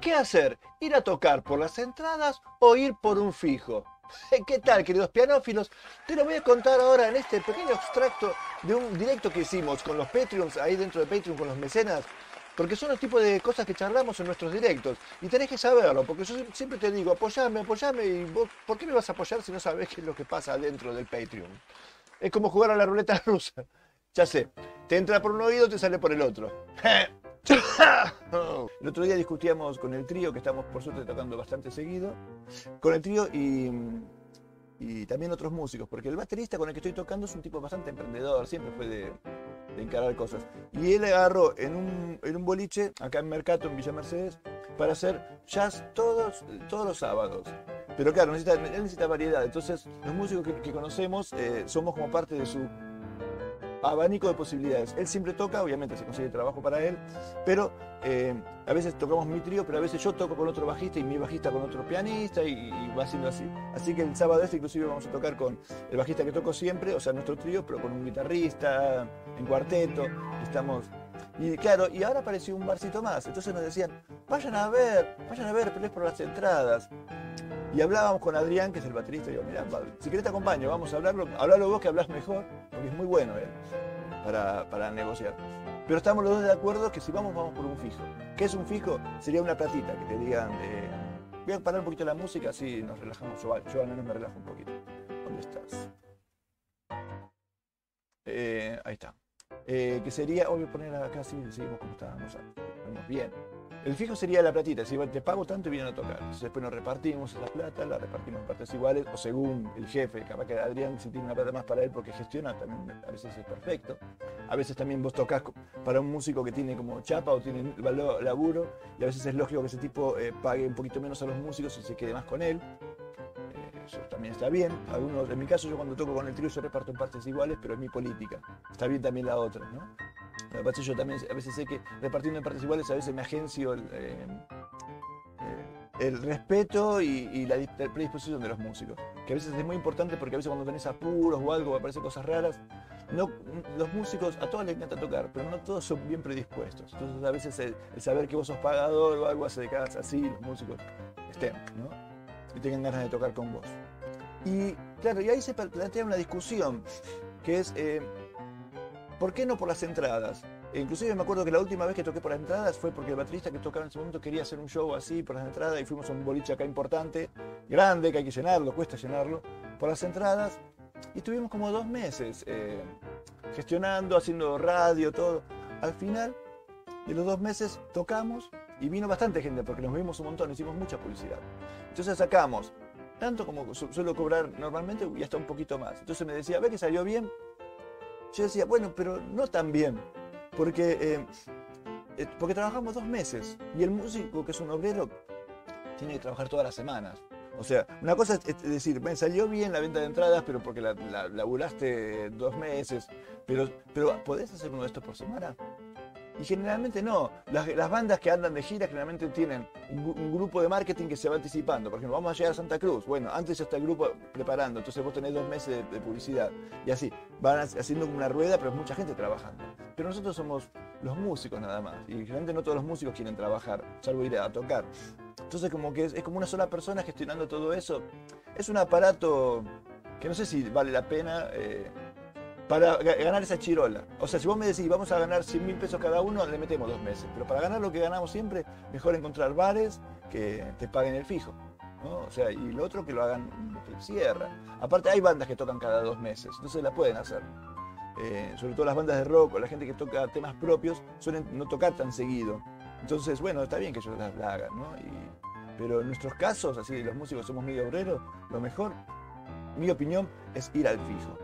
¿Qué hacer? ¿Ir a tocar por las entradas o ir por un fijo? ¿Qué tal, queridos pianófilos? Te lo voy a contar ahora en este pequeño extracto de un directo que hicimos con los Patreons, ahí dentro de Patreon, con los mecenas, porque son los tipos de cosas que charlamos en nuestros directos, y tenés que saberlo, porque yo siempre te digo, apoyame, apoyame, y vos, ¿por qué me vas a apoyar si no sabés qué es lo que pasa dentro del Patreon? Es como jugar a la ruleta rusa. Ya sé, te entra por un oído, te sale por el otro. El otro día discutíamos con el trío, que estamos por suerte tocando bastante seguido, con el trío y también otros músicos, porque el baterista con el que estoy tocando es un tipo bastante emprendedor, siempre fue de encarar cosas. Y él agarró en un boliche, acá en Mercato, en Villa Mercedes, para hacer jazz todos los sábados. Pero claro, él necesita variedad, entonces los músicos que conocemos somos como parte de su abanico de posibilidades. Él siempre toca, obviamente se consigue trabajo para él, pero a veces tocamos mi trío, pero a veces yo toco con otro bajista y mi bajista con otro pianista y va siendo así. Así que el sábado este inclusive vamos a tocar con el bajista que toco siempre, o sea, nuestro trío, pero con un guitarrista, en cuarteto, estamos... Y claro, y ahora apareció un barcito más, entonces nos decían, vayan a ver, pero es por las entradas. Y hablábamos con Adrián, que es el baterista, y digo, mirá, si querés te acompaño, vamos a hablarlo, hablalo vos que hablás mejor, porque es muy bueno él, para negociar. Pero estamos los dos de acuerdo que si vamos por un fijo. ¿Qué es un fijo? Sería una platita, que te digan, voy a parar un poquito la música, así nos relajamos, yo al menos me relajo un poquito. ¿Dónde estás? Ahí está. Que sería, voy a poner acá, así seguimos como estábamos antes, vamos bien. El fijo sería la platita, si te pago tanto y vienen a tocar. Entonces después nos repartimos esa plata, la repartimos en partes iguales, o según el jefe, capaz que Adrián si tiene una plata más para él porque gestiona, también a veces es perfecto. A veces también vos tocas para un músico que tiene como chapa o tiene laburo, y a veces es lógico que ese tipo pague un poquito menos a los músicos y se quede más con él. Eso también está bien. Algunos, en mi caso, yo cuando toco con el trío yo reparto en partes iguales, pero es mi política. Está bien también la otra, ¿no? Yo también a veces sé que repartiendo en partes iguales a veces me agencio el respeto y la predisposición de los músicos, que a veces es muy importante porque a veces cuando tenés apuros o algo aparecen cosas raras, no, los músicos a todos les encanta tocar, pero no todos son bien predispuestos, entonces a veces el saber que vos sos pagador o algo hace de cada así los músicos estén, ¿no? Y tengan ganas de tocar con vos. Y claro, y ahí se plantea una discusión que es... ¿por qué no por las entradas? Inclusive me acuerdo que la última vez que toqué por las entradas fue porque el baterista que tocaba en ese momento quería hacer un show así por las entradas y fuimos a un boliche acá importante, grande, que hay que llenarlo, cuesta llenarlo, por las entradas. Y estuvimos como 2 meses gestionando, haciendo radio, todo. Al final de los 2 meses tocamos y vino bastante gente porque nos vimos un montón, hicimos mucha publicidad. Entonces sacamos tanto como suelo cobrar normalmente y hasta un poquito más. Entonces me decía, ¿ves que salió bien? Yo decía, bueno, pero no tan bien, porque trabajamos 2 meses y el músico, que es un obrero, tiene que trabajar todas las semanas. O sea, una cosa es decir, me salió bien la venta de entradas, pero porque la laburaste 2 meses, pero ¿podés hacer uno de estos por semana? Y generalmente no. Las bandas que andan de gira generalmente tienen un grupo de marketing que se va anticipando. Por ejemplo, vamos a llegar a Santa Cruz. Bueno, antes ya está el grupo preparando, entonces vos tenés 2 meses de publicidad. Y así, van haciendo una rueda, pero es mucha gente trabajando. Pero nosotros somos los músicos nada más. Y generalmente no todos los músicos quieren trabajar, salvo ir a tocar. Entonces como que es como una sola persona gestionando todo eso. Es un aparato que no sé si vale la pena... para ganar esa chirola. O sea, si vos me decís, vamos a ganar 100 mil pesos cada uno, le metemos 2 meses. Pero para ganar lo que ganamos siempre, mejor encontrar bares que te paguen el fijo, ¿no? O sea, y lo otro que lo hagan de sierra. Aparte, hay bandas que tocan cada 2 meses, entonces las pueden hacer. Sobre todo las bandas de rock o la gente que toca temas propios suelen no tocar tan seguido. Entonces, bueno, está bien que ellos las hagan, ¿no? Pero en nuestros casos, así los músicos somos medio obreros, lo mejor, mi opinión, es ir al fijo.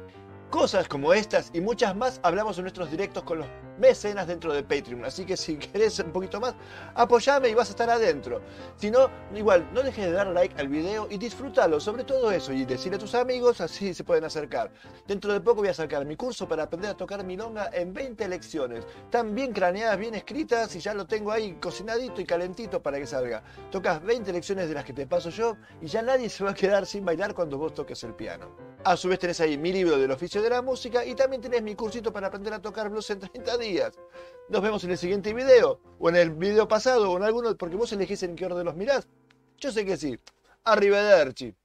Cosas como estas y muchas más hablamos en nuestros directos con los mecenas dentro de Patreon, así que si querés un poquito más, apoyame y vas a estar adentro. Si no, igual, no dejes de dar like al video y disfrútalo, sobre todo eso, y decirle a tus amigos, así se pueden acercar. Dentro de poco voy a sacar mi curso para aprender a tocar milonga en 20 lecciones, tan bien craneadas, bien escritas, y ya lo tengo ahí cocinadito y calentito para que salga. Tocas 20 lecciones de las que te paso yo, y ya nadie se va a quedar sin bailar cuando vos toques el piano. A su vez tenés ahí mi libro del oficio de la música y también tenés mi cursito para aprender a tocar blues en 30 días. Nos vemos en el siguiente video, o en el video pasado, o en alguno, porque vos elegís en qué orden los mirás. Yo sé que sí. Arrivederci.